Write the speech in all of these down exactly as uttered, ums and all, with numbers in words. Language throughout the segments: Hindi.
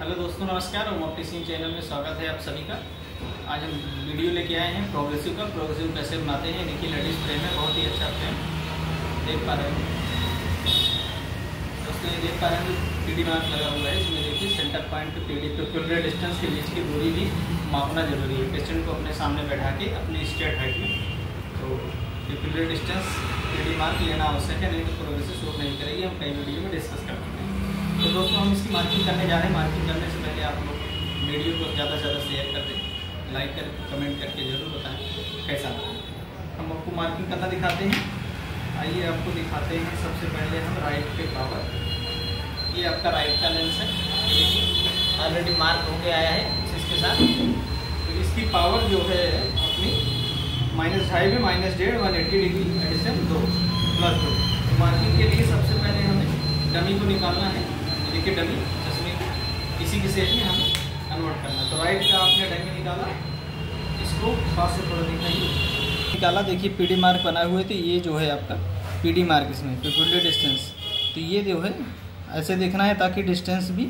हेलो दोस्तों, नमस्कार। होम ऑप्टिशियन चैनल में स्वागत है आप सभी का। आज हम वीडियो लेके आए हैं प्रोग्रेसिव का। प्रोग्रेसिव कैसे बनाते हैं देखिए। लेडीज फ्रेम है, बहुत ही अच्छा फ्रेम देख पा रहे हैं दोस्तों। ये देख पा रहे हैं पीडी मार्क लगा हुआ है, इसमें देखिए सेंटर पॉइंट टू पीडी तो पर्टिकुलर डिस्टेंस के बीच की दूरी भी मापना जरूरी है। पेशेंट को अपने सामने बैठा के अपनी स्ट्रेट हाइट में तो पर्टिकुलर डिस्टेंस पीडी मार्क लेना आवश्यक है, नहीं तो प्रोग्रेसिव शो नहीं करेगी। हम कई वीडियो में डिस्कस करते हैं। तो दोस्तों हम इसकी मार्किंग करने जा रहे हैं। मार्किंग करने से पहले आप लोग वीडियो को ज़्यादा से ज़्यादा शेयर कर दें, लाइक कर कमेंट करके ज़रूर बताएं कैसा लगा। हम आपको मार्किंग करना दिखाते हैं। आइए आपको दिखाते हैं। सबसे पहले हम राइट पे पावर, ये आपका राइट का लेंस है, ऑलरेडी मार्क होके आया है इसके साथ। तो इसकी पावर जो है अपनी माइनस ढाई में माइनस डेढ़ वन एट्टी डिग्री एडिशन दो प्लस दो। मार्किंग के लिए सबसे पहले हमें डमी को निकालना है। देखिए डमी चश्मे इसी की सेट में हमें कन्वर्ट करना। तो राइट का आपने डमी निकाला, इसको पास से थोड़ा दिखाइए निकाला। देखिए पीडी मार्क बनाए हुए थे, ये जो है आपका पीडी मार्क, इसमें पर्टिकुलर डिस्टेंस। तो ये जो है ऐसे देखना है ताकि डिस्टेंस भी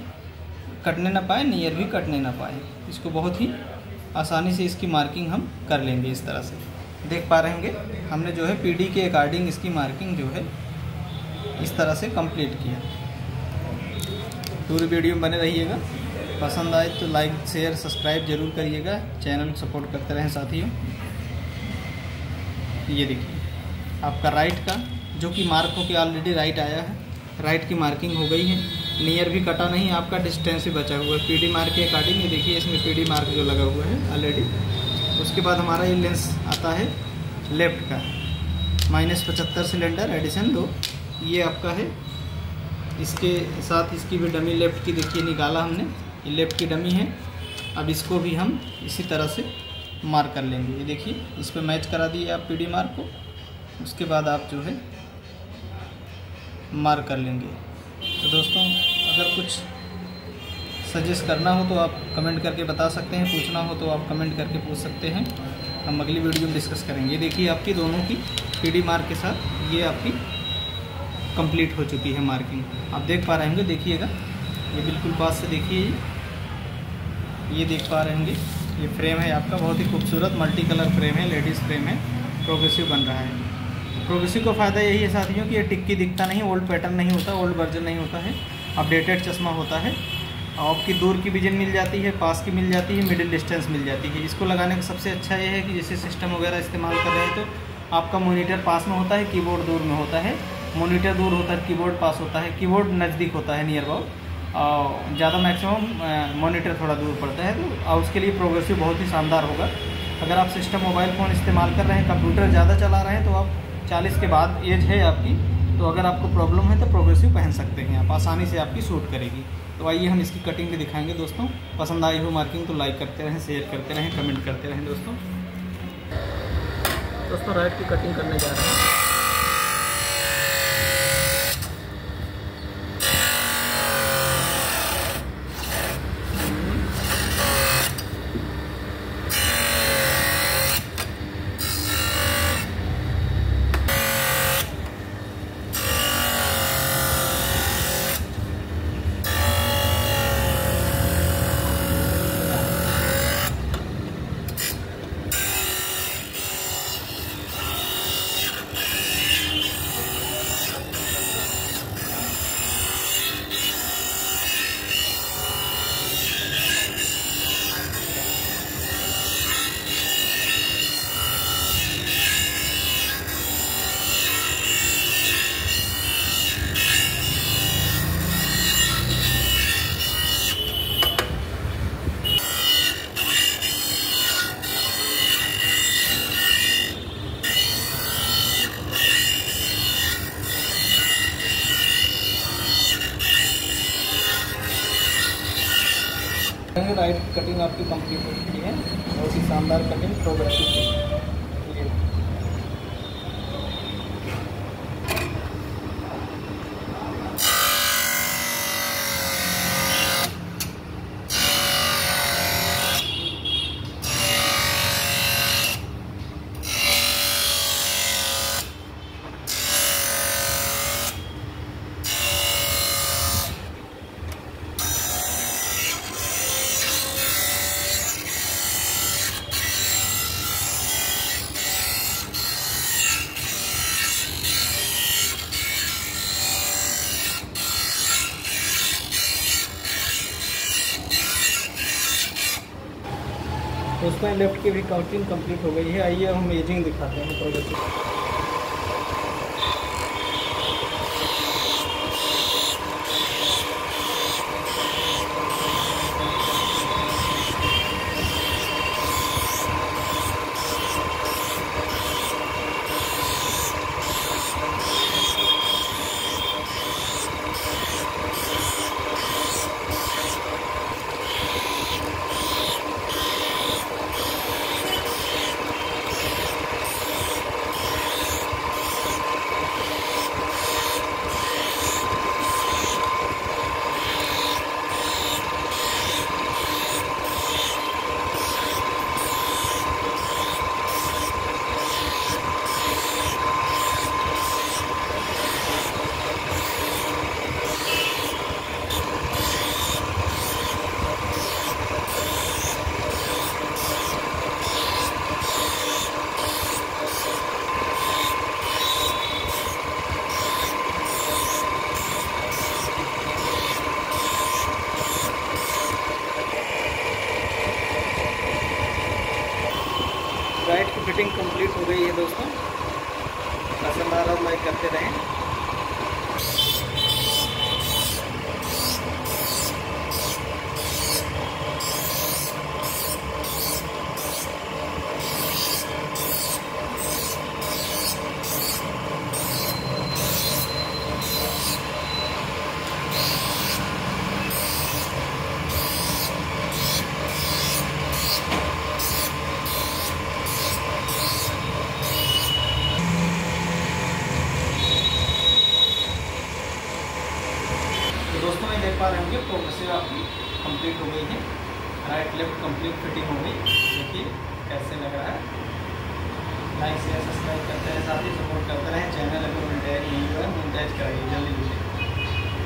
कटने ना पाए, नियर भी कटने ना पाए। इसको बहुत ही आसानी से इसकी मार्किंग हम कर लेंगे। इस तरह से देख पा रहे होंगे हमने जो है पीडी के अकॉर्डिंग इसकी मार्किंग जो है इस तरह से कंप्लीट किया। पूरी वीडियो में बने रहिएगा। पसंद आए तो लाइक शेयर सब्सक्राइब जरूर करिएगा, चैनल सपोर्ट करते रहें साथियों। ये देखिए आपका राइट का जो कि मार्क हो के ऑलरेडी राइट आया है, राइट की मार्किंग हो गई है, नियर भी कटा नहीं, आपका डिस्टेंस ही बचा हुआ है पीडी मार्क के अकॉर्डिंग। ये देखिए इसमें पीडी मार्क जो लगा हुआ है ऑलरेडी। उसके बाद हमारा ये लेंस आता है लेफ्ट का, माइनस पचहत्तर सिलेंडर एडिशन दो, ये आपका है। इसके साथ इसकी भी डमी लेफ़्ट की देखिए निकाला हमने, ये लेफ़्ट की डमी है। अब इसको भी हम इसी तरह से मार्क कर लेंगे। ये देखिए इस पर मैच करा दिए आप पीडी मार्क को, उसके बाद आप जो है मार्क कर लेंगे। तो दोस्तों अगर कुछ सजेस्ट करना हो तो आप कमेंट करके बता सकते हैं, पूछना हो तो आप कमेंट करके पूछ सकते हैं, हम अगली वीडियो में डिस्कस करेंगे। ये देखिए आपकी दोनों की पीडी मार्क के साथ ये आपकी कंप्लीट हो चुकी है मार्किंग। आप देख पा रहे होंगे, देखिएगा ये बिल्कुल पास से देखिए, ये देख पा रहे होंगे ये फ्रेम है आपका, बहुत ही खूबसूरत मल्टी कलर फ्रेम है, लेडीज़ फ्रेम है, प्रोग्रेसिव बन रहा है। प्रोग्रेसिव का फ़ायदा यही है साथियों कि ये टिक्की दिखता नहीं, ओल्ड पैटर्न नहीं होता, ओल्ड वर्जन नहीं होता है, अपडेटेड चश्मा होता है। आपकी दूर की विजन मिल जाती है, पास की मिल जाती है, मिडिल डिस्टेंस मिल जाती है। इसको लगाने का सबसे अच्छा ये है कि जैसे सिस्टम वगैरह इस्तेमाल कर रहे हैं तो आपका मोनीटर पास में होता है, कीबोर्ड दूर में होता है। मोनीटर दूर होता है, कीबोर्ड पास होता है, कीबोर्ड नज़दीक होता है, नियर अबाउट ज़्यादा मैक्सिमम मोनीटर थोड़ा दूर पड़ता है। तो उसके लिए प्रोग्रेसिव बहुत ही शानदार होगा। अगर आप सिस्टम मोबाइल फ़ोन इस्तेमाल कर रहे हैं, कंप्यूटर ज़्यादा चला रहे हैं, तो आप चालीस के बाद एज है आपकी, तो अगर आपको प्रॉब्लम है तो प्रोग्रेसिव पहन सकते हैं आप, आसानी से आपकी सूट करेगी। तो आइए हम इसकी कटिंग भी दिखाएंगे दोस्तों। पसंद आई हो मार्किंग तो लाइक करते रहें, शेयर करते रहें, कमेंट करते रहें दोस्तों। दोस्तों राइट की कटिंग करने जा रहे हैं। राइट कटिंग आपकी कंप्लीट हो चुकी है, बहुत ही शानदार कटिंग प्रोग्रेसिव है। उसमें लेफ्ट की भी काउंटिंग कंप्लीट हो गई है। आइए हम एजिंग दिखाते हैं प्रोडक्ट की। राइट की फिटिंग कंप्लीट हो गई है दोस्तों, पसंद आ रहा हो लाइक करते रहें। दोस्तों ये देख पा रहे होंगे प्रोसेस आपकी कंप्लीट हो गई है, राइट लेफ्ट कंप्लीट फिटिंग हो गई। देखिए कैसे लग रहा है, लाइक शेयर सब्सक्राइब करते रहें, साथ ही सपोर्ट करते रहें। चैनल अगर मिल जाए नहीं हुआ है मिल जाए कराइए जल्दी।